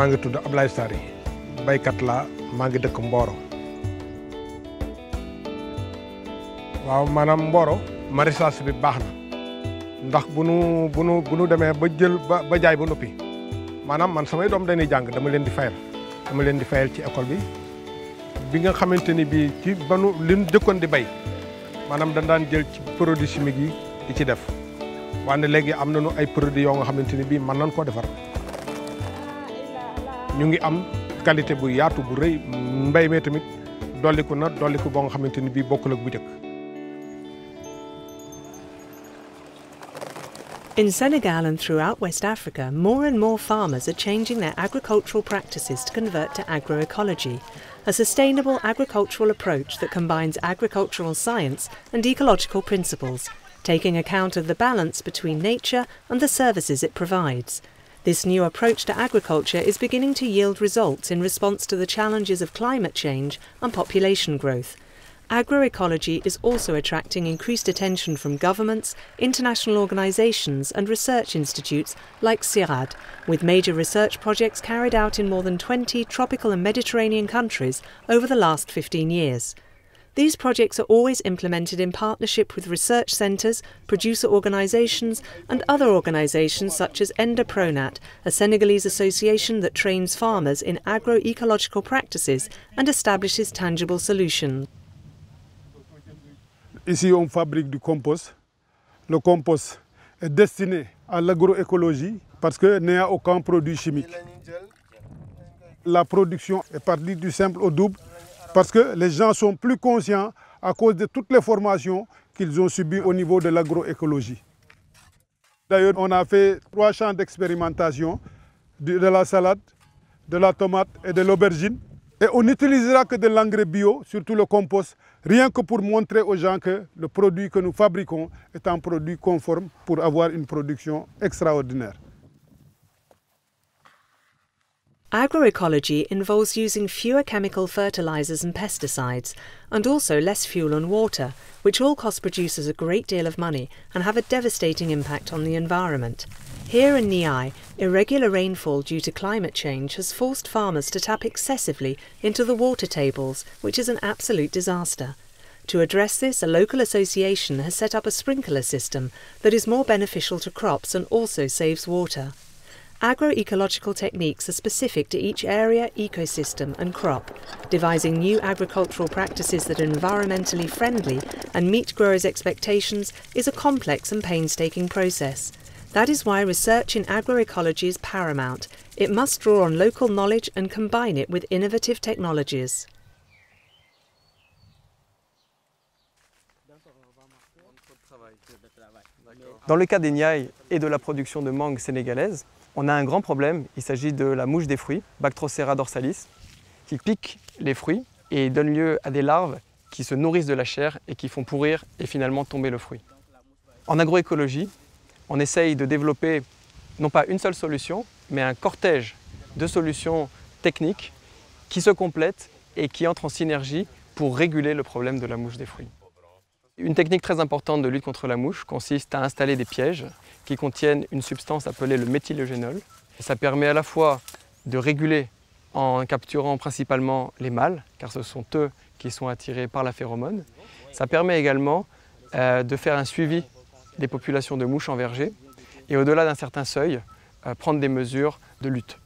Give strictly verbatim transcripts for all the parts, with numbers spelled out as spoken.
maa ngi tudd Ablaye Sary baykat laa maa ngi dëkk Mboro. waaw maanaam Mboro maraîchage bi baax na ndax bu nu bu nu bu nu demee ba jël ba ba jaay ba noppi maanaam man samay doom dañuy jàng dama leen di fayal dama leen di fayal ci école bi bi nga xamante ni bii ci ba nu li nu dëkkoon di bay maanaam dañ daan jël ci produits chimiques yi di ci def wante léegi am nañu ay produits yoo nga xamante ni bii mën nañ koo defar. ñu ngi am qualité bu yaatu bu rëy mbay mee tamit dolliku na dolliku boo nga xamante ni bii bokkul ak bu njëkk. In Senegal and throughout West Africa, more and more farmers are changing their agricultural practices to convert to agroecology, a sustainable agricultural approach that combines agricultural science and ecological principles, taking account of the balance between nature and the services it provides. This new approach to agriculture is beginning to yield results in response to the challenges of climate change and population growth. Agroecology is also attracting increased attention from governments, international organisations and research institutes like CIRAD, with major research projects carried out in more than twenty tropical and Mediterranean countries over the last fifteen years. These projects are always implemented in partnership with research centres, producer organisations and other organisations such as EndaPronat, a Senegalese association that trains farmers in agroecological practices and establishes tangible solutions. Ici, on fabrique du compost. Le compost est destiné à l'agroécologie parce qu'il n'y a aucun produit chimique. La production est partie du simple au double. Parce que les gens sont plus conscients à cause de toutes les formations qu'ils ont subies au niveau de l'agroécologie. D'ailleurs, on a fait trois champs d'expérimentation, de la salade, de la tomate et de l'aubergine. Et on n'utilisera que de l'engrais bio, surtout le compost, rien que pour montrer aux gens que le produit que nous fabriquons est un produit conforme pour avoir une production extraordinaire. Agroecology involves using fewer chemical fertilisers and pesticides, and also less fuel and water, which all cost producers a great deal of money and have a devastating impact on the environment. Here in Niayes, irregular rainfall due to climate change has forced farmers to tap excessively into the water tables, which is an absolute disaster. To address this, a local association has set up a sprinkler system that is more beneficial to crops and also saves water. Agroecological techniques are specific to each area, ecosystem and crop, devising new agricultural practices that are environmentally friendly and meet growers' expectations is a complex and painstaking process. That is why research in agroecology is paramount. It must draw on local knowledge and combine it with innovative technologies. Dans le cas des Niayes et de la production de mangue sénégalaise, on a un grand problème, il s'agit de la mouche des fruits, Bactrocera dorsalis, qui pique les fruits et donne lieu à des larves qui se nourrissent de la chair et qui font pourrir et finalement tomber le fruit. En agroécologie, on essaye de développer non pas une seule solution, mais un cortège de solutions techniques qui se complètent et qui entrent en synergie pour réguler le problème de la mouche des fruits. Une technique très importante de lutte contre la mouche consiste à installer des pièges qui contiennent une substance appelée le méthyl eugénol. Ça permet à la fois de réguler en capturant principalement les mâles, car ce sont eux qui sont attirés par la phéromone. Ça permet également euh, de faire un suivi des populations de mouches en verger et au-delà d'un certain seuil, euh, prendre des mesures de lutte.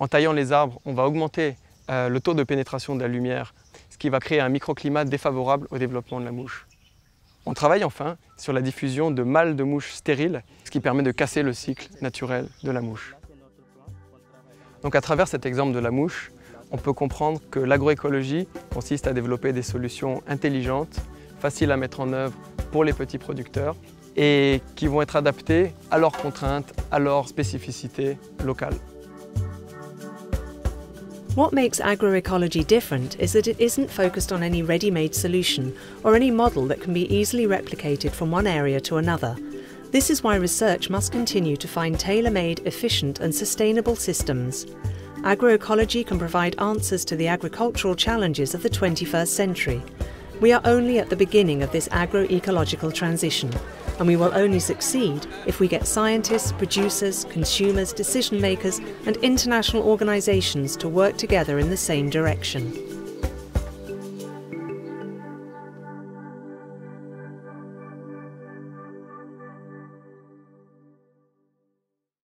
En taillant les arbres, on va augmenter euh, le taux de pénétration de la lumière, ce qui va créer un microclimat défavorable au développement de la mouche. On travaille enfin sur la diffusion de mâles de mouches stériles, ce qui permet de casser le cycle naturel de la mouche. Donc à travers cet exemple de la mouche, on peut comprendre que l'agroécologie consiste à développer des solutions intelligentes, faciles à mettre en œuvre pour les petits producteurs et qui vont être adaptées à leurs contraintes, à leurs spécificités locales. What makes agroecology different is that it isn't focused on any ready-made solution or any model that can be easily replicated from one area to another. This is why research must continue to find tailor-made, efficient and sustainable systems. Agroecology can provide answers to the agricultural challenges of the twenty-first century. We are only at the beginning of this agro-ecological transition, and we will only succeed if we get scientists, producers, consumers, decision makers and international organisations to work together in the same direction.